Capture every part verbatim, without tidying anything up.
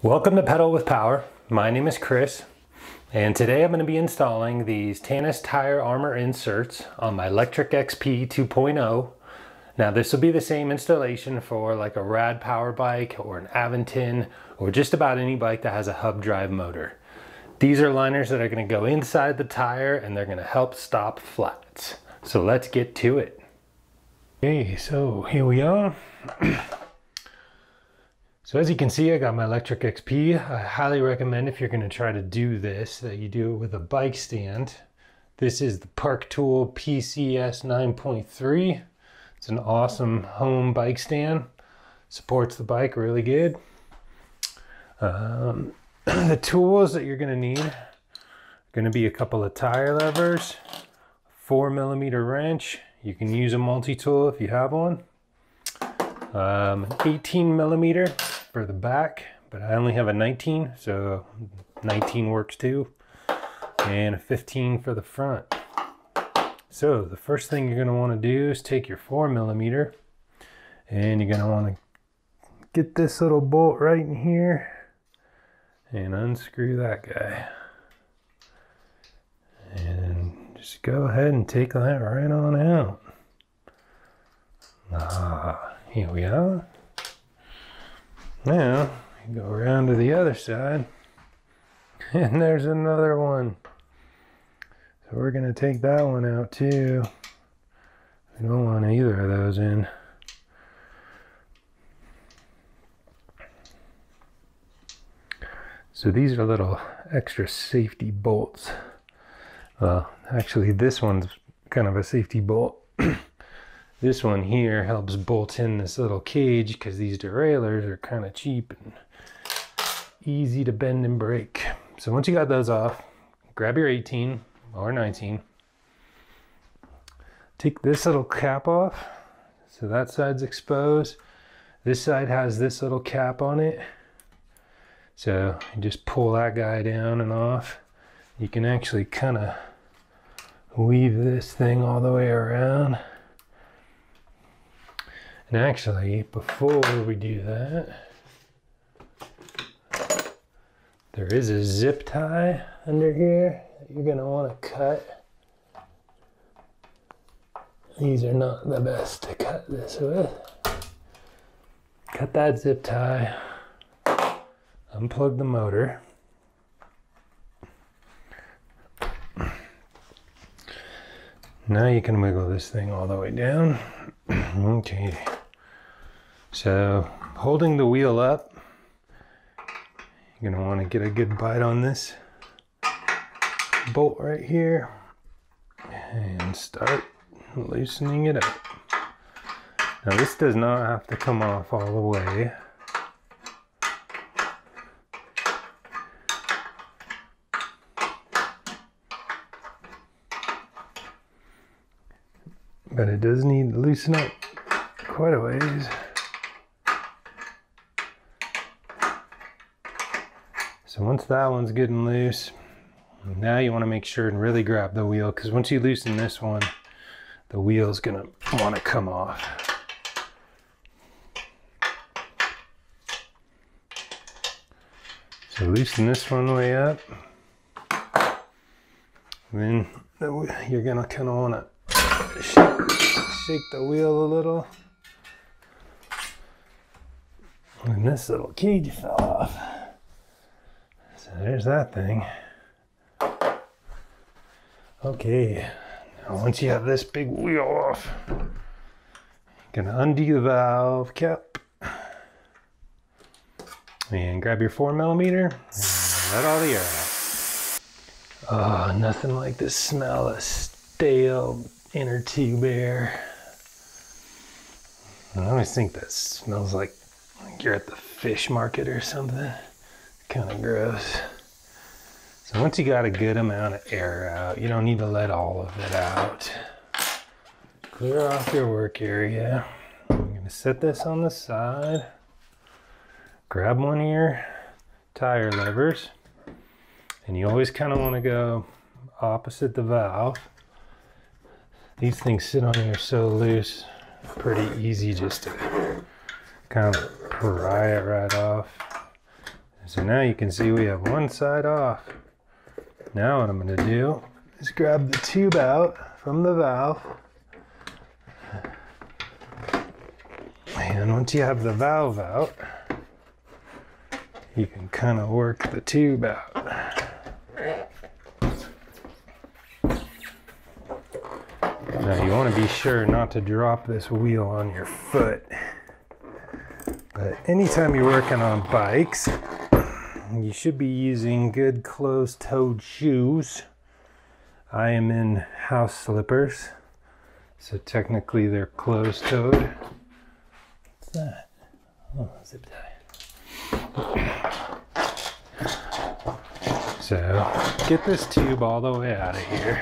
Welcome to Pedal With Power. My name is Chris, and today I'm going to be installing these Tannus Tire Armor inserts on my Lectric X P two point oh. Now this will be the same installation for like a Rad Power Bike or an Aventon or just about any bike that has a hub drive motor. These are liners that are going to go inside the tire and they're going to help stop flats. So let's get to it. Okay, so here we are. So as you can see, I got my Lectric X P. I highly recommend if you're going to try to do this, that you do it with a bike stand. This is the Park Tool P C S nine point three. It's an awesome home bike stand. Supports the bike really good. Um, the tools that you're going to need are going to be a couple of tire levers, four millimeter wrench. You can use a multi-tool if you have one. Um, eighteen millimeter. For the back, but I only have a nineteen, so nineteen works too, and a fifteen for the front. So the first thing you're going to want to do is take your four millimeter, and you're going to want to get this little bolt right in here and unscrew that guy, and just go ahead and take that right on out. Ah, here we are. Now, you go around to the other side, and there's another one. So we're going to take that one out too. We don't want either of those in. So these are little extra safety bolts. Well, actually this one's kind of a safety bolt. This one here helps bolt in this little cage because these derailleurs are kind of cheap and easy to bend and break. So once you got those off, grab your eighteen or nineteen. Take this little cap off. So that side's exposed. This side has this little cap on it. So you just pull that guy down and off. You can actually kind of weave this thing all the way around. And actually, before we do that, there is a zip tie under here that you're going to want to cut. These are not the best to cut this with. Cut that zip tie, unplug the motor. Now you can wiggle this thing all the way down. Okay. So holding the wheel up, you're going to want to get a good bite on this bolt right here and start loosening it up. Now this does not have to come off all the way. But it does need to loosen up quite a ways. So once that one's good and loose, now you want to make sure and really grab the wheel, because once you loosen this one, the wheel's gonna want to come off. So loosen this one way up. Then you're gonna kind of want to Shake, shake the wheel a little, and this little cage fell off. So there's that thing. Okay, now once you have this big wheel off, you're gonna undo the valve cap and grab your four millimeter and let all the air out. Oh, nothing like the smell of stale inner tube air. I always think that smells like, like you're at the fish market or something. Kind of gross. So once you got a good amount of air out, you don't need to let all of it out. Clear off your work area. I'm going to set this on the side. Grab one of your tire levers, and you always kind of want to go opposite the valve. These things sit on here so loose, pretty easy just to kind of pry it right off. So now you can see we have one side off. Now what I'm going to do is grab the tube out from the valve. And once you have the valve out, you can kind of work the tube out. Now you want to be sure not to drop this wheel on your foot. But anytime you're working on bikes, you should be using good closed-toed shoes. I am in house slippers, so technically they're closed-toed. What's that? Oh, zip tie. So, get this tube all the way out of here.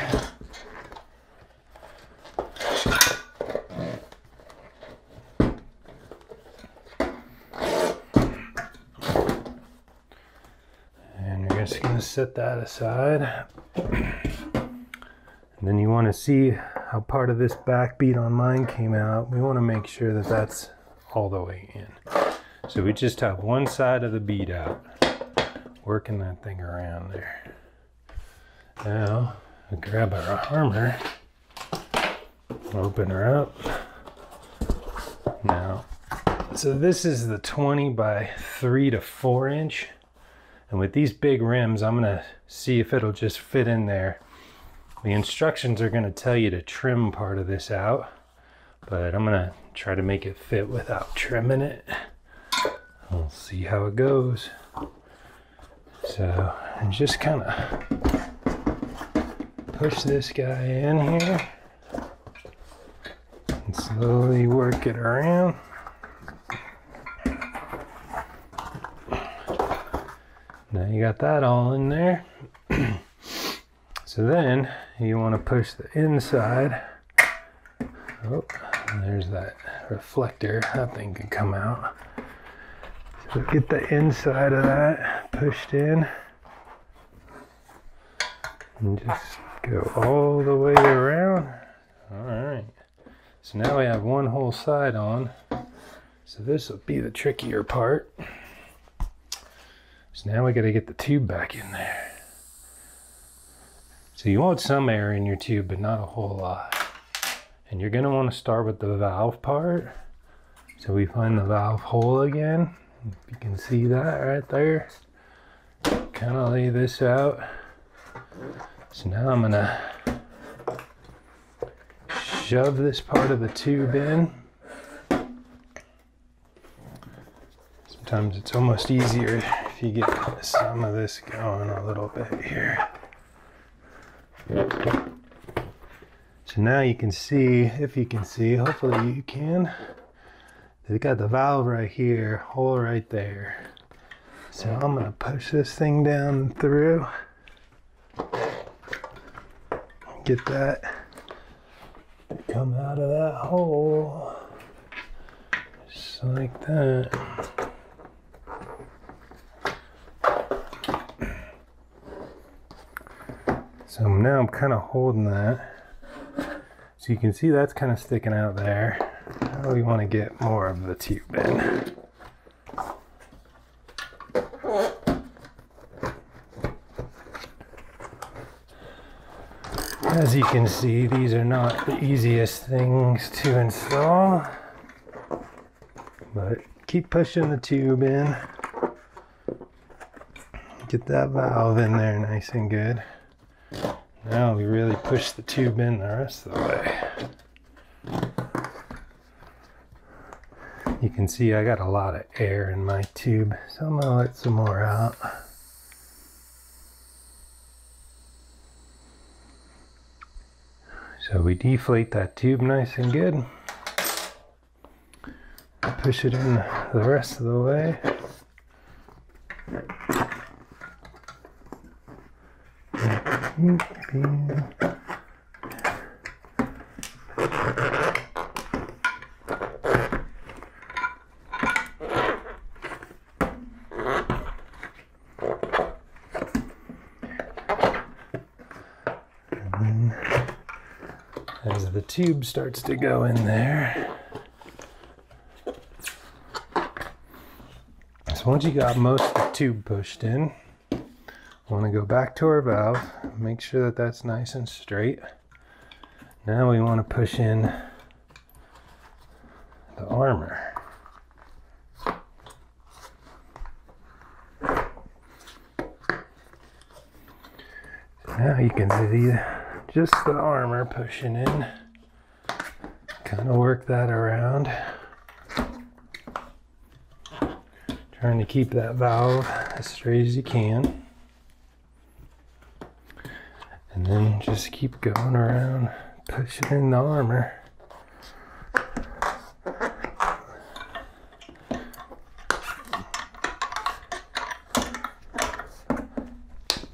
And you're just going to set that aside. And then you want to see how part of this back bead on mine came out. We want to make sure that that's all the way in. So we just have one side of the bead out, working that thing around there. Now we grab our armor, open her up. Now, so this is the twenty by three to four inch. And with these big rims, I'm gonna see if it'll just fit in there. The instructions are gonna tell you to trim part of this out, but I'm gonna try to make it fit without trimming it. We'll see how it goes. So I'm just kind of push this guy in here and slowly work it around. Now you got that all in there. So then you want to push the inside. Oh, there's that reflector. That thing can come out. So get the inside of that pushed in. And just go all the way around. Alright. So now we have one whole side on. So this will be the trickier part. So now we got to get the tube back in there. So you want some air in your tube, but not a whole lot. And you're going to want to start with the valve part. So we find the valve hole again. You can see that right there. Kind of lay this out. So now I'm going to shove this part of the tube in. Sometimes it's almost easier if you get some of this going a little bit here. So now you can see, if you can see, hopefully you can, they've got the valve right here, hole right there. So I'm going to push this thing down through, get that to come out of that hole, just like that. So now I'm kind of holding that. So you can see that's kind of sticking out there. Now we want to get more of the tube in. As you can see, these are not the easiest things to install. But keep pushing the tube in. Get that valve in there nice and good. Now we really push the tube in the rest of the way. You can see I got a lot of air in my tube, so I'm gonna let some more out. So we deflate that tube nice and good. Push it in the rest of the way. And as the tube starts to go in there, so once you got most of the tube pushed in. I want to go back to our valve, make sure that that's nice and straight. Now we want to push in the armor. Now you can see just the armor pushing in. Kind of work that around. Trying to keep that valve as straight as you can. And then just keep going around, pushing in the armor.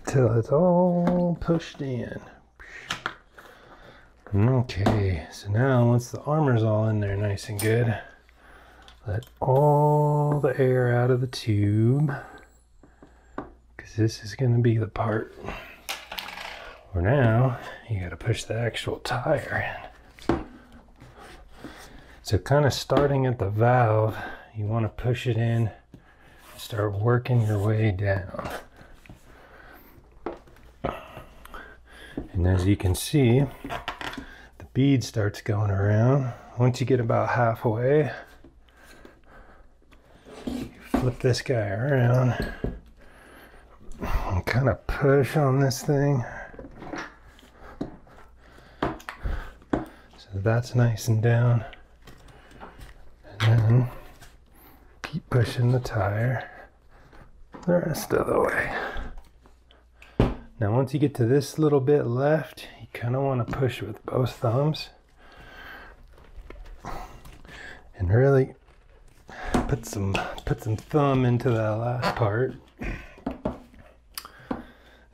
Till it's all pushed in. Okay, so now once the armor's all in there nice and good, let all the air out of the tube, because this is going to be the part where now you got to push the actual tire in. So kind of starting at the valve, you want to push it in and start working your way down. And as you can see, the bead starts going around. Once you get about halfway, you flip this guy around and kind of push on this thing. So that's nice and down. And then keep pushing the tire the rest of the way. Now once you get to this little bit left, you kind of want to push with both thumbs and really put some put some thumb into that last part.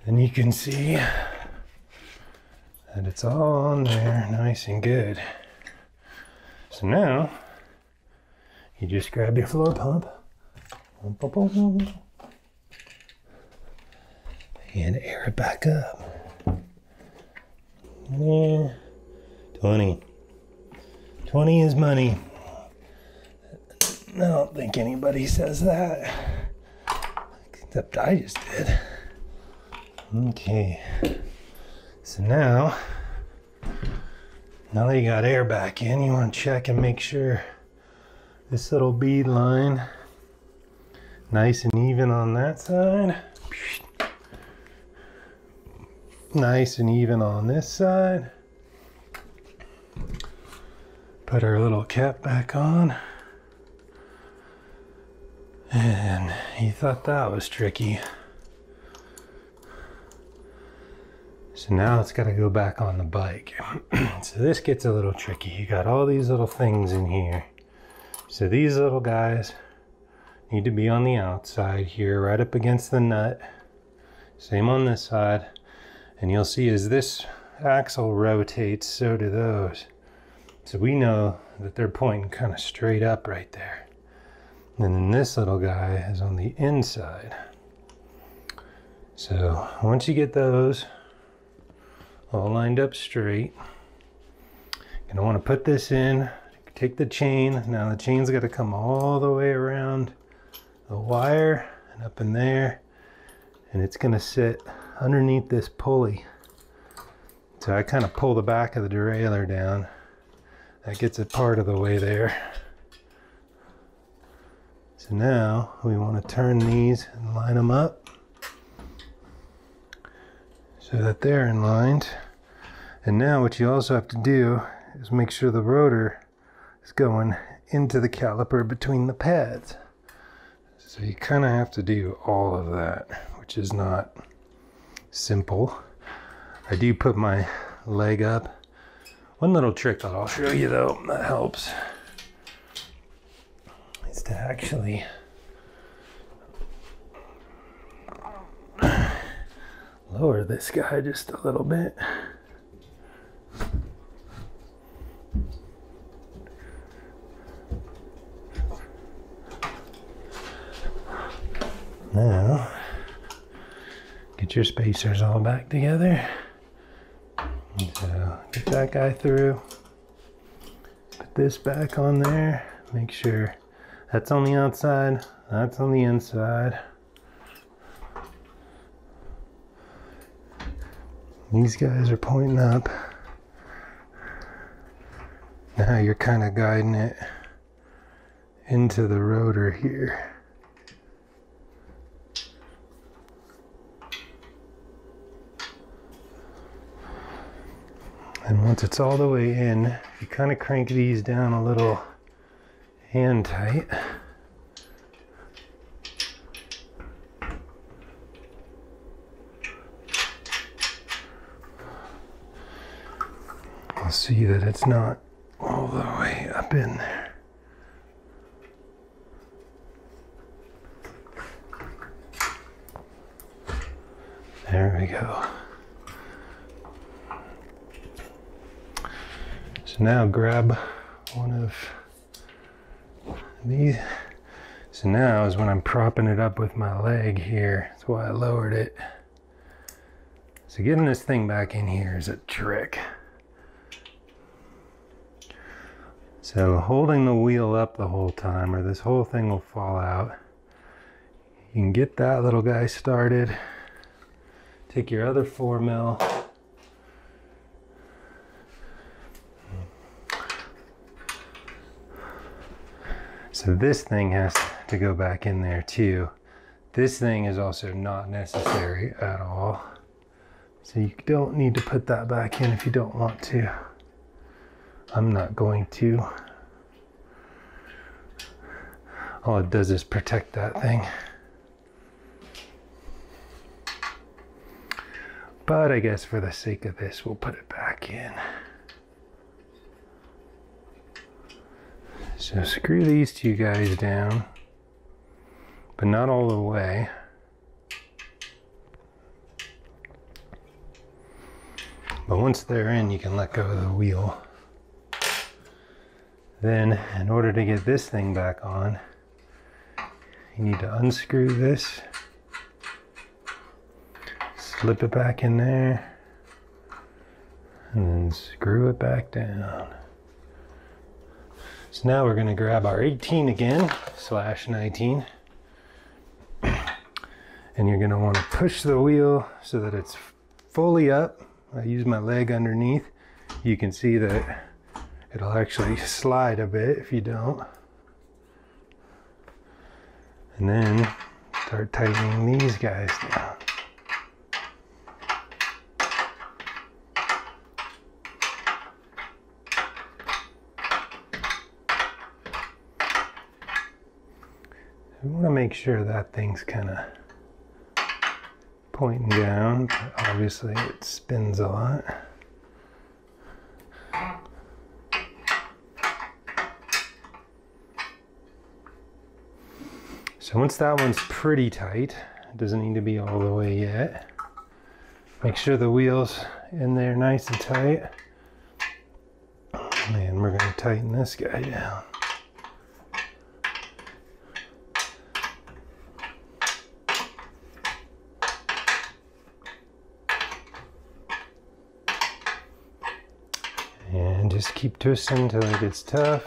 And you can see that it's all on there nice and good. So now you just grab your floor pump. And air it back up. Yeah. twenty. twenty is money. I don't think anybody says that. Except I just did. Okay. So now, now that you got air back in, you want to check and make sure this little bead line nice and even on that side. Nice and even on this side. Put our little cap back on. And he thought that was tricky. So now it's got to go back on the bike. So this gets a little tricky. You got all these little things in here. So these little guys need to be on the outside here, right up against the nut. Same on this side. And you'll see as this axle rotates, so do those. So we know that they're pointing kind of straight up right there. And then this little guy is on the inside. So once you get those all lined up straight, you're gonna wanna put this in, take the chain. Now the chain's gotta come all the way around the wire and up in there. And it's gonna sit underneath this pulley. So I kind of pull the back of the derailleur down. That gets it part of the way there. So now we want to turn these and line them up so that they're in line. And now what you also have to do is make sure the rotor is going into the caliper between the pads. So you kind of have to do all of that, which is not simple. I do put my leg up. One little trick that I'll show you though that helps is to actually lower this guy just a little bit. Now get your spacers all back together. So get that guy through. Put this back on there. Make sure that's on the outside, that's on the inside. These guys are pointing up. Now you're kind of guiding it into the rotor here. And once it's all the way in, you kind of crank these down a little hand tight. You'll see that it's not all the way up in there. There we go. Now grab one of these. So now is when I'm propping it up with my leg here. That's why I lowered it. So getting this thing back in here is a trick. So holding the wheel up the whole time or this whole thing will fall out. You can get that little guy started. Take your other four mil. So this thing has to go back in there too. This thing is also not necessary at all. So you don't need to put that back in if you don't want to. I'm not going to. All it does is protect that thing. But I guess for the sake of this, we'll put it back in. So screw these two guys down, but not all the way. But once they're in, you can let go of the wheel. Then, in order to get this thing back on, you need to unscrew this, slip it back in there, and then screw it back down. So now we're going to grab our eighteen again, slash nineteen, and you're going to want to push the wheel so that it's fully up. I use my leg underneath. You can see that it'll actually slide a bit if you don't. And then start tightening these guys down. We want to make sure that thing's kind of pointing down. Obviously, it spins a lot. So once that one's pretty tight, it doesn't need to be all the way yet. Make sure the wheel's in there nice and tight. And we're going to tighten this guy down. Just keep twisting until it gets tough.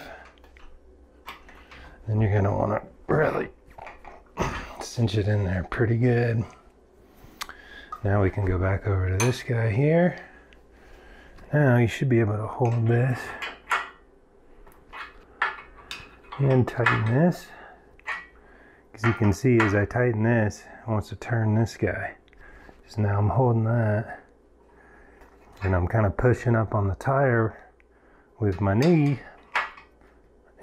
Then you're going to want to really cinch it in there pretty good. Now we can go back over to this guy here. Now you should be able to hold this and tighten this. Because you can see as I tighten this, it wants to turn this guy. So now I'm holding that and I'm kind of pushing up on the tire with my knee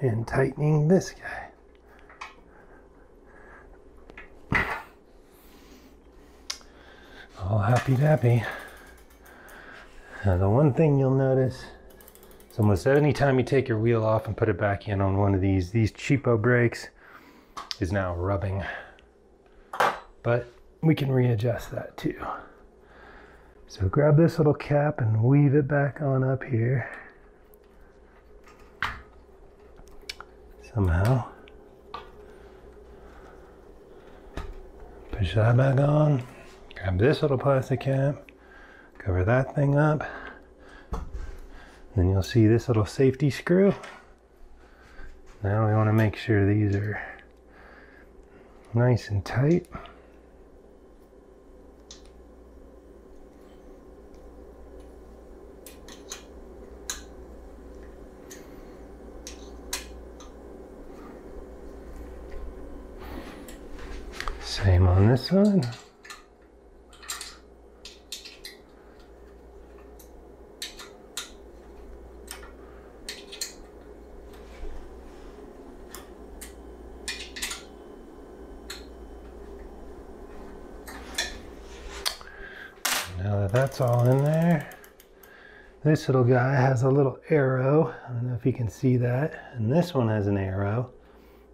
and tightening this guy. All happy dappy. Now the one thing you'll notice is almost any time you take your wheel off and put it back in on one of these, these cheapo brakes is now rubbing. But we can readjust that too. So grab this little cap and weave it back on up here. Somehow, push that back on, grab this little plastic cap, cover that thing up, then you'll see this little safety screw. Now we want to make sure these are nice and tight. same on this side. Now that that's all in there, this little guy has a little arrow. I don't know if you can see that. And this one has an arrow.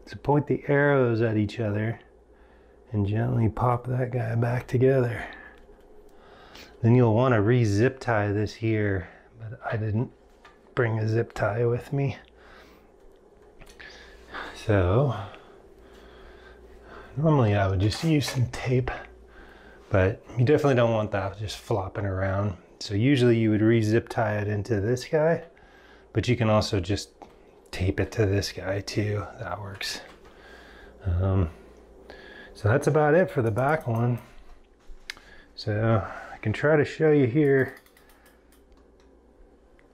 So point the arrows at each other and gently pop that guy back together. Then you'll want to re-zip tie this here, but I didn't bring a zip tie with me. So normally I would just use some tape, but you definitely don't want that just flopping around. So usually you would re-zip tie it into this guy, but you can also just tape it to this guy too. That works. Um, so that's about it for the back one. So I can try to show you here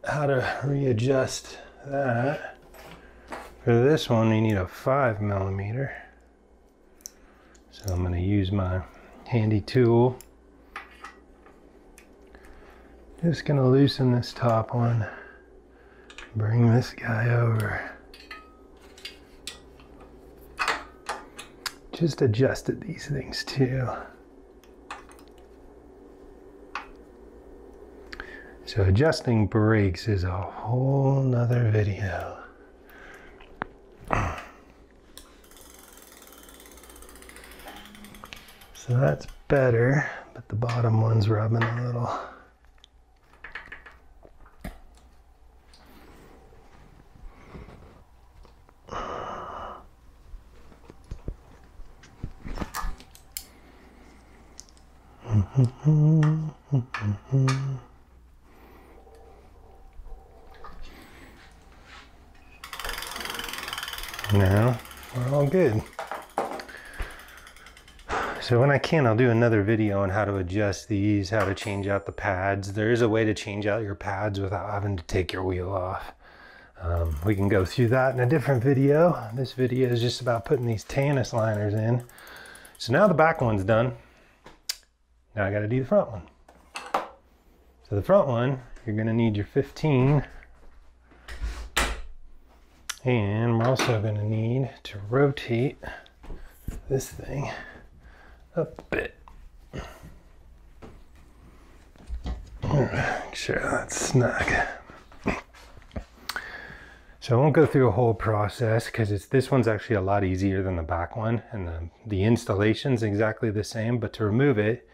how to readjust that. For this one, you need a five millimeter. So I'm going to use my handy tool. Just going to loosen this top one, bring this guy over. Just adjusted these things too. So adjusting brakes is a whole nother video. So that's better, but the bottom one's rubbing a little. Now we're all good. So when I can, I'll do another video on how to adjust these, how to change out the pads. There is a way to change out your pads without having to take your wheel off. Um, we can go through that in a different video. This video is just about putting these Tannus liners in. So now the back one's done. Now I got to do the front one. So the front one, you're going to need your fifteen. And we're also going to need to rotate this thing up a bit. Make sure that's snug. So I won't go through a whole process because it's this one's actually a lot easier than the back one. And the, the installation's exactly the same, but to remove it,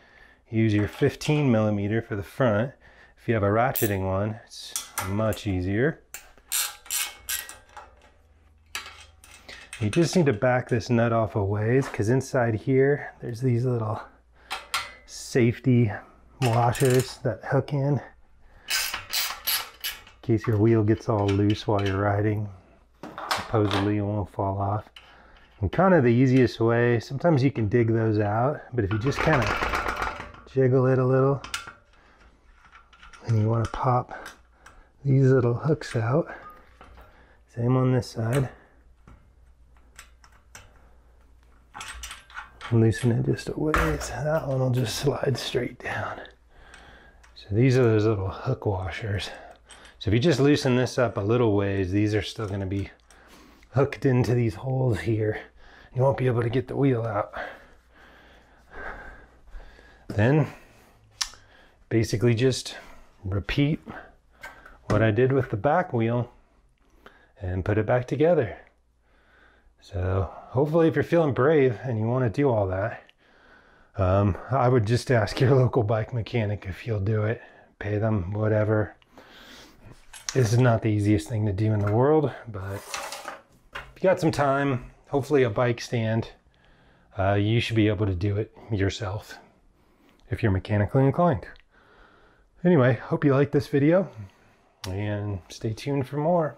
use your fifteen millimeter for the front. If you have a ratcheting one, it's much easier. You just need to back this nut off a ways because inside here, there's these little safety washers that hook in in case your wheel gets all loose while you're riding. Supposedly it won't fall off. And kind of the easiest way, sometimes you can dig those out, but if you just kind of jiggle it a little, and you want to pop these little hooks out. Same on this side. Loosen it just a ways. That one will just slide straight down. So these are those little hook washers. So if you just loosen this up a little ways, these are still going to be hooked into these holes here. You won't be able to get the wheel out. Then basically just repeat what I did with the back wheel and put it back together. So hopefully if you're feeling brave and you want to do all that, um, I would just ask your local bike mechanic if you'll do it, pay them, whatever. This is not the easiest thing to do in the world, but if you got some time, hopefully a bike stand, uh, you should be able to do it yourself, if you're mechanically inclined. Anyway, hope you liked this video and stay tuned for more.